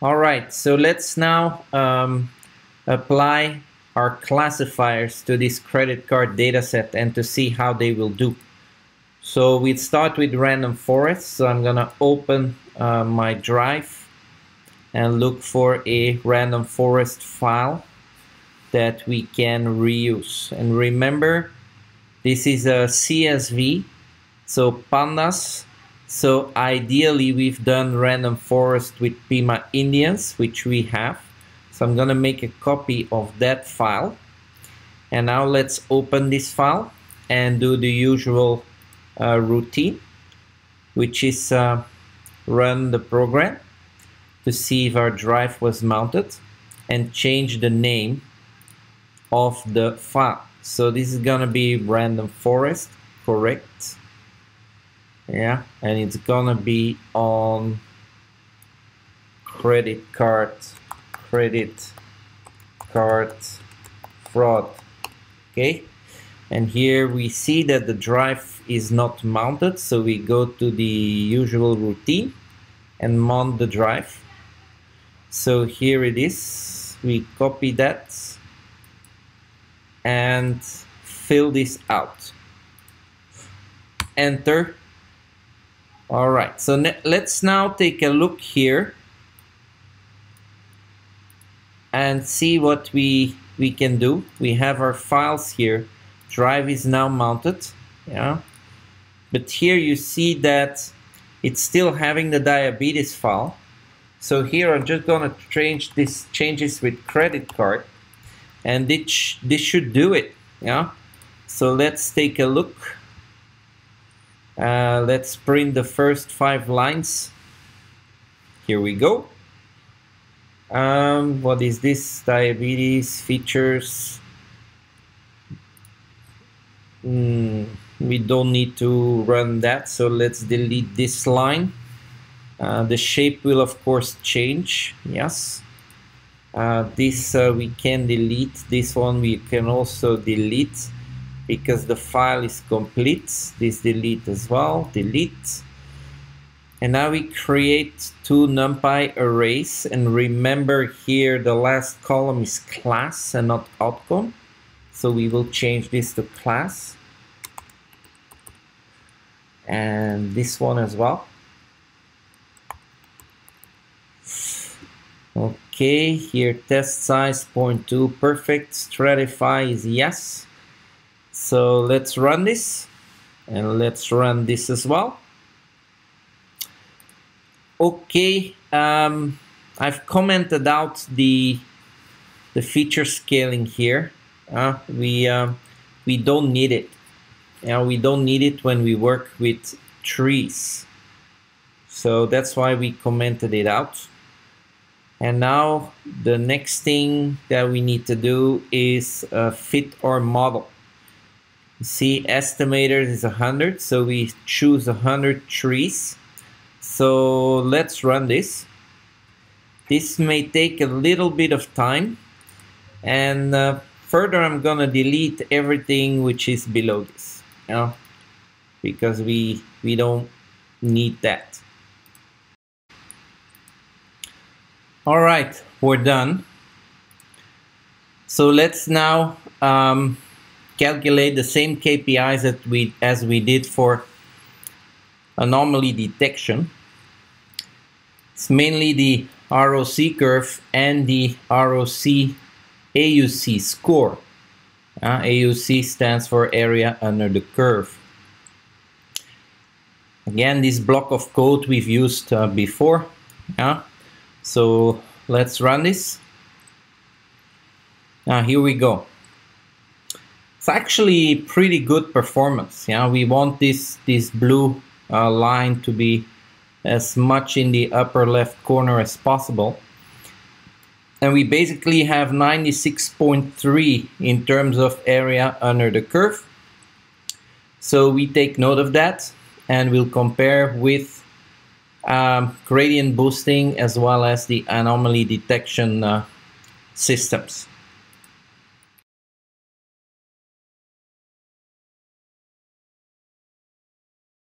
All right, so let's now apply our classifiers to this credit card data set and to see how they will do. So we'd start with Random Forest. So I'm gonna open my drive and look for a Random Forest file that we can reuse. And remember, this is a CSV, so pandas. So ideally we've done Random Forest with Pima Indians, which we have. So I'm gonna make a copy of that file. And now let's open this file and do the usual routine, which is run the program to see if our drive was mounted and change the name of the file. So this is gonna be Random Forest, correct? Yeah, and it's gonna be on credit card fraud. Okay, and here we see that the drive is not mounted, so we go to the usual routine and mount the drive. So here it is, we copy that and fill this out, enter. All right, so let's now take a look here and see what we can do. We have our files here. Drive is now mounted, yeah. But here you see that it's still having the diabetes file. So here I'm just gonna change this changes with credit card, and this should do it, yeah. So let's take a look. Let's print the first 5 lines. Here we go. What is this? Diabetes features. We don't need to run that, so let's delete this line. The shape will of course change, yes. This we can delete. This one we can also delete, because the file is complete. This delete as well, delete. And now we create 2 NumPy arrays, and remember here the last column is class and not outcome. So we will change this to class. And this one as well. Okay, here test size 0.2, perfect. Stratify is yes. So let's run this, and let's run this as well. Okay, I've commented out the feature scaling here. We don't need it. We don't need it when we work with trees. So that's why we commented it out. And now the next thing that we need to do is fit our model. See, estimator is 100, so we choose 100 trees. So let's run this. This may take a little bit of time, and further I'm gonna delete everything which is below this, because we don't need that. All right, we're done. So let's now calculate the same KPIs that we did for anomaly detection. It's mainly the ROC curve and the ROC AUC score. AUC stands for area under the curve. Again, this block of code we've used before. So let's run this. Now here we go. It's actually pretty good performance. We want this blue line to be as much in the upper left corner as possible, and we basically have 96.3 in terms of area under the curve. So we take note of that, and we'll compare with gradient boosting as well as the anomaly detection systems.